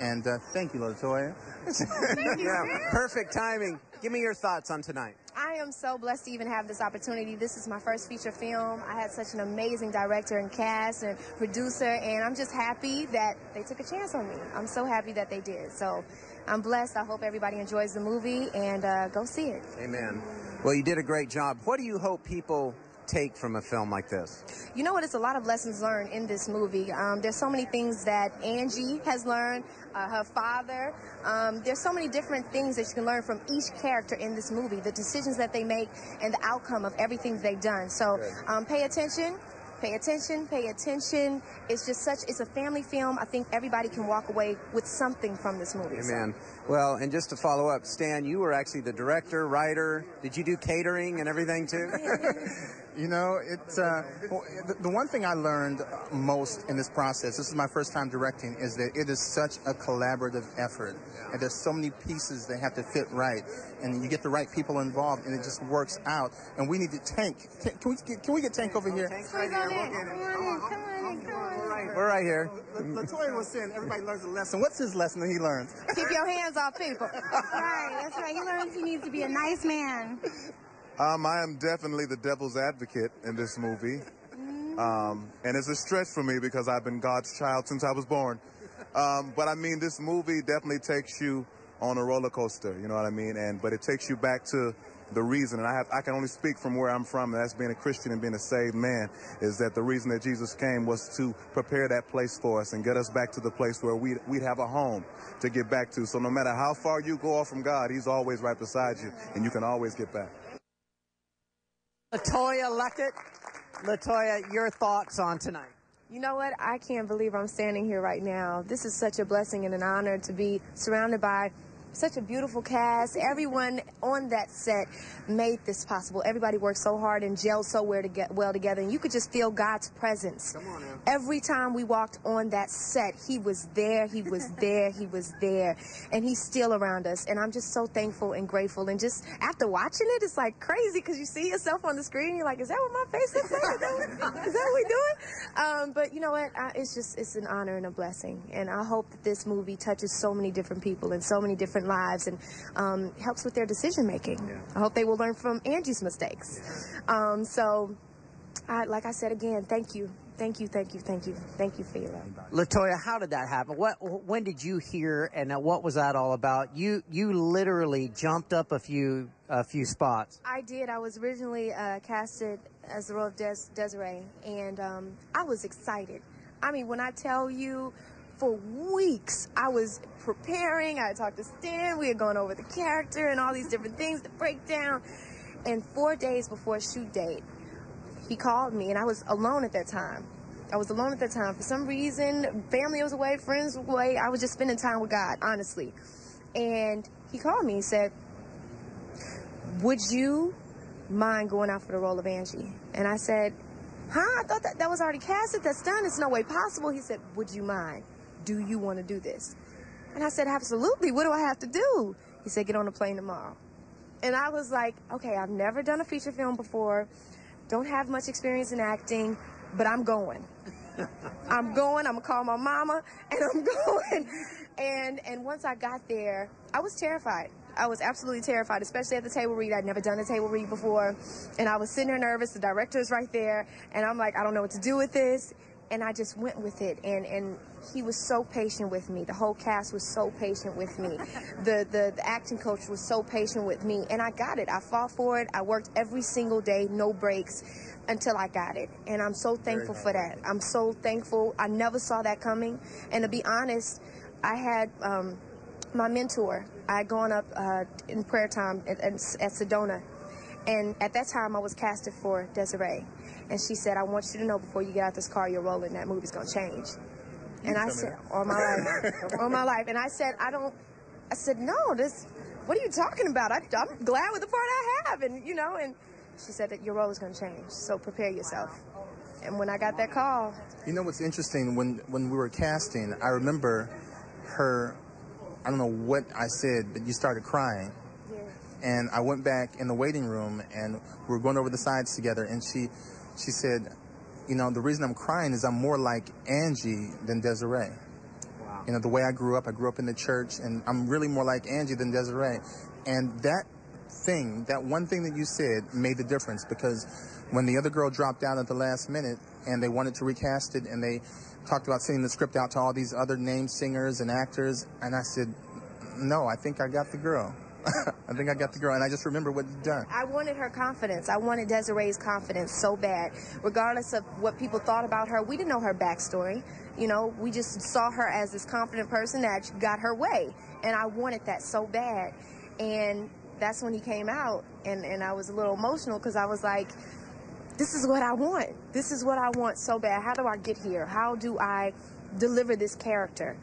And thank you, LeToya. Thank you. Yeah. Perfect timing. Give me your thoughts on tonight. I am so blessed to even have this opportunity. This is my first feature film. I had such an amazing director and cast and producer, and I'm just happy that they took a chance on me. I'm so happy that they did. So I'm blessed. I hope everybody enjoys the movie, and go see it. Amen. Well, you did a great job. What do you hope people take from a film like this? You know what, it's a lot of lessons learned in this movie. There's so many things that Angie has learned, her father. There's so many different things that you can learn from each character in this movie, the decisions that they make and the outcome of everything they've done. So pay attention. Pay attention, pay attention. It's just such, it's a family film. I think everybody can walk away with something from this movie. Amen. So. Well, and just to follow up, Stan, you were actually the director, writer. Did you do catering and everything too? You know, it's, the one thing I learned most in this process, this is my first time directing, is that it is such a collaborative effort. And there's so many pieces that have to fit right. And you get the right people involved, and it just works out. And we need to Tank. Can we get Tank over here? Tank's right here. We're right here. LeToya was saying everybody learns a lesson. What's his lesson that he learns? Keep your hands off people. Right, that's right. He learns he needs to be a nice man. I am definitely the devil's advocate in this movie. And it's a stretch for me because I've been God's child since I was born. But I mean, this movie definitely takes you on a roller coaster, you know what I mean? But it takes you back to the reason, and I can only speak from where I'm from, and that's being a Christian and being a saved man, is that the reason that Jesus came was to prepare that place for us and get us back to the place where we'd have a home to get back to. So no matter how far you go off from God, he's always right beside you, and you can always get back. LeToya Luckett, LeToya, your thoughts on tonight? You know what? I can't believe I'm standing here right now. This is such a blessing and an honor to be surrounded by such a beautiful cast. Everyone on that set made this possible. Everybody worked so hard and gelled so well together, and you could just feel God's presence. Come on, man. Every time we walked on that set, he was there, he was there, he was there, and he's still around us, and I'm just so thankful and grateful. And just after watching it, it's like crazy because you see yourself on the screen, you're like, is that what my face looks like? Is that what we doing? But you know what? It's an honor and a blessing, and I hope that this movie touches so many different people and so many different lives, and helps with their decision making. Yeah. I hope they will learn from Angie's mistakes. Yeah. Like I said again, thank you. Thank you, thank you, thank you, thank you for your love. LeToya, how did that happen? When did you hear, and what was that all about? You literally jumped up a few spots. I did. I was originally casted as the role of Desiree, and I was excited. I mean, when I tell you, for weeks, I was preparing. I talked to Stan. We had gone over the character and all these different things, the breakdown. And 4 days before shoot date, he called me, and I was alone at that time. I was alone at that time. For some reason, family was away, friends were away. I was just spending time with God, honestly. And he called me and said, would you mind going out for the role of Angie? And I said, huh? I thought that was already casted. That's done. It's no way possible. He said, would you mind? Do you want to do this? And I said, absolutely. What do I have to do? He said, get on a plane tomorrow. And I was like, okay, I've never done a feature film before. Don't have much experience in acting, but I'm going. I'm going. I'm going to call my mama, and I'm going. And once I got there, I was terrified. I was absolutely terrified, especially at the table read. I'd never done a table read before. And I was sitting there nervous. The director's right there. And I'm like, I don't know what to do with this. And I just went with it, and he was so patient with me. The whole cast was so patient with me. The acting coach was so patient with me, and I got it. I fought for it. I worked every single day, no breaks, until I got it, and I'm so thankful for that. I'm so thankful. I never saw that coming, and to be honest, I had my mentor. I had gone up in prayer time at Sedona, and at that time, I was casted for Desiree. And she said, I want you to know before you get out this car, you're rolling. That movie's going to change. And I said, all my life, all my life. And I said, I said, no, what are you talking about? I'm glad with the part I have. And, you know, and she said that your role is going to change. So prepare yourself. And when I got that call. You know what's interesting? When we were casting, I remember her, I don't know what I said, but you started crying. Yeah. And I went back in the waiting room, and we were going over the sides together, and she said, you know, the reason I'm crying is I'm more like Angie than Desiree. Wow. You know, the way I grew up in the church, and I'm really more like Angie than Desiree. And that thing, that one thing that you said made the difference, because when the other girl dropped out at the last minute and they wanted to recast it and they talked about sending the script out to all these other named singers and actors, and I said, no, I think I got the girl. I think I got the girl, and I just remember what you've done. I wanted her confidence. I wanted Desiree's confidence so bad. Regardless of what people thought about her, we didn't know her backstory. You know, we just saw her as this confident person that got her way, and I wanted that so bad. And that's when he came out, and I was a little emotional because I was like, this is what I want. This is what I want so bad. How do I get here? How do I deliver this character?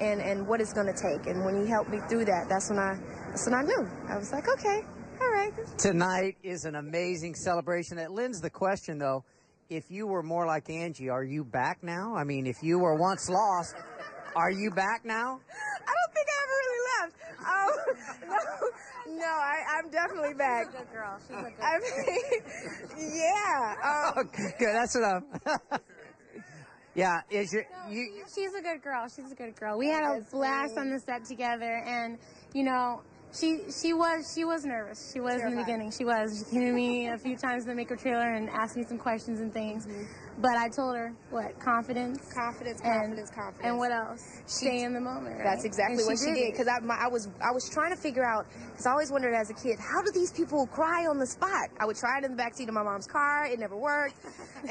And what it's going to take. And when he helped me through that, that's when I knew. I was like, okay, all right. Tonight is an amazing celebration. That lends the question, though, if you were more like Angie, are you back now? I mean, if you were once lost, are you back now? I don't think I ever really left. No, I'm definitely back. She's a good girl. She's a good girl. I mean, yeah. Good, that's what I'm... Yeah, is your, you, she's a good girl. She's a good girl. We had a blast on the set together, and you know, she was nervous. She was terrified. In the beginning. She was. She came to me a few times in the makeup trailer and asked me some questions and things. Mm-hmm. But I told her what confidence, and what else? Stay in the moment. Right? That's exactly what she did. Because I was trying to figure out. Because I always wondered as a kid, how do these people cry on the spot? I would try it in the backseat of my mom's car. It never worked.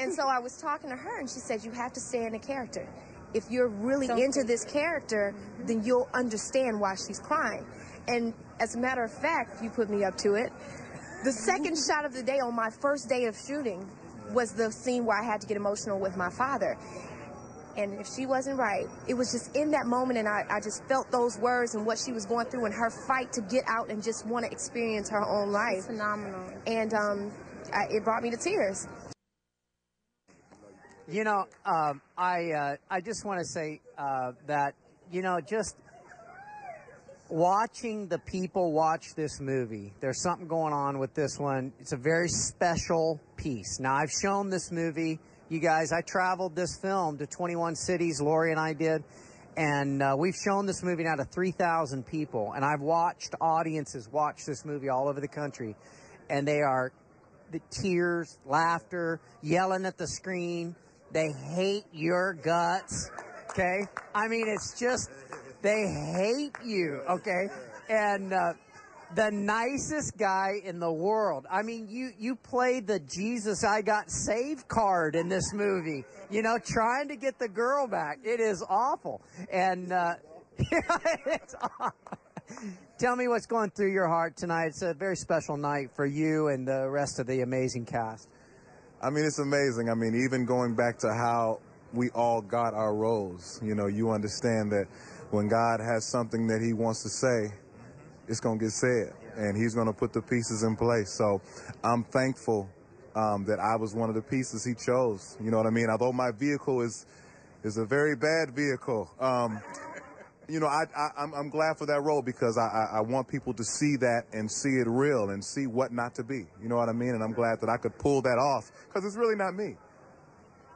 And so I was talking to her, and she said, "You have to stay in the character. If you're really into this character, then you'll understand why she's crying." And as a matter of fact, you put me up to it. The second shot of the day on my first day of shooting was the scene where I had to get emotional with my father. And if she wasn't right, it was just in that moment, and I just felt those words and what she was going through and her fight to get out and just want to experience her own life. It's phenomenal. And it brought me to tears. You know, I just want to say that, you know, just... watching the people watch this movie, there's something going on with this one. It's a very special piece. Now, I've shown this movie, you guys. I traveled this film to 21 cities, Lori and I did, and we've shown this movie now to 3,000 people, and I've watched audiences watch this movie all over the country, and they are the tears, laughter, yelling at the screen. They hate your guts, okay? I mean, it's just... they hate you, okay? And the nicest guy in the world. I mean, you played the Jesus I Got Saved card in this movie, you know, trying to get the girl back. It is awful. And it's awful. Tell me what's going through your heart tonight. It's a very special night for you and the rest of the amazing cast. I mean, it's amazing. I mean, even going back to how we all got our roles, you know, you understand that when God has something that he wants to say, it's going to get said, and he's going to put the pieces in place. So I'm thankful that I was one of the pieces he chose. You know what I mean? Although my vehicle is a very bad vehicle, you know, I'm glad for that role, because I want people to see that and see it real and see what not to be. You know what I mean? And I'm glad that I could pull that off, because it's really not me.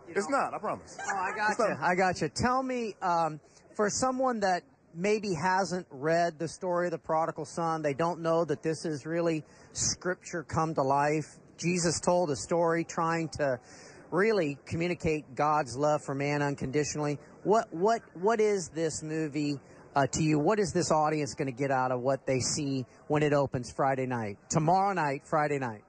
You know, it's not, I promise. Oh, I got you. I got you. Tell me... for someone that maybe hasn't read the story of the prodigal son, they don't know that this is really scripture come to life. Jesus told a story trying to really communicate God's love for man unconditionally. What is this movie to you? What is this audience going to get out of what they see when it opens Friday night? Tomorrow night, Friday night.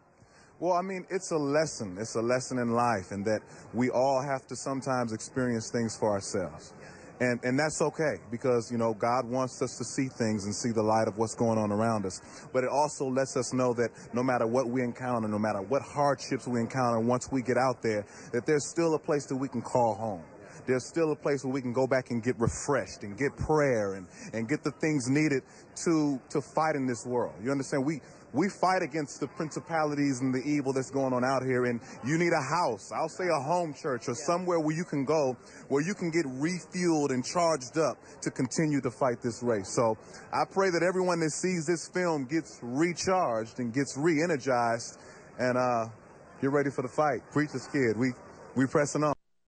Well, I mean, it's a lesson. It's a lesson in life, and that we all have to sometimes experience things for ourselves. And that's okay, because, you know, God wants us to see things and see the light of what's going on around us. But it also lets us know that no matter what we encounter, no matter what hardships we encounter, once we get out there, that there's still a place that we can call home. There's still a place where we can go back and get refreshed and get prayer and get the things needed to fight in this world. You understand? We fight against the principalities and the evil that's going on out here, and you need a house. I'll say a home church, or somewhere where you can go, where you can get refueled and charged up to continue to fight this race. So I pray that everyone that sees this film gets recharged and gets re-energized, and get ready for the fight. Preacher's Kid, we pressing on.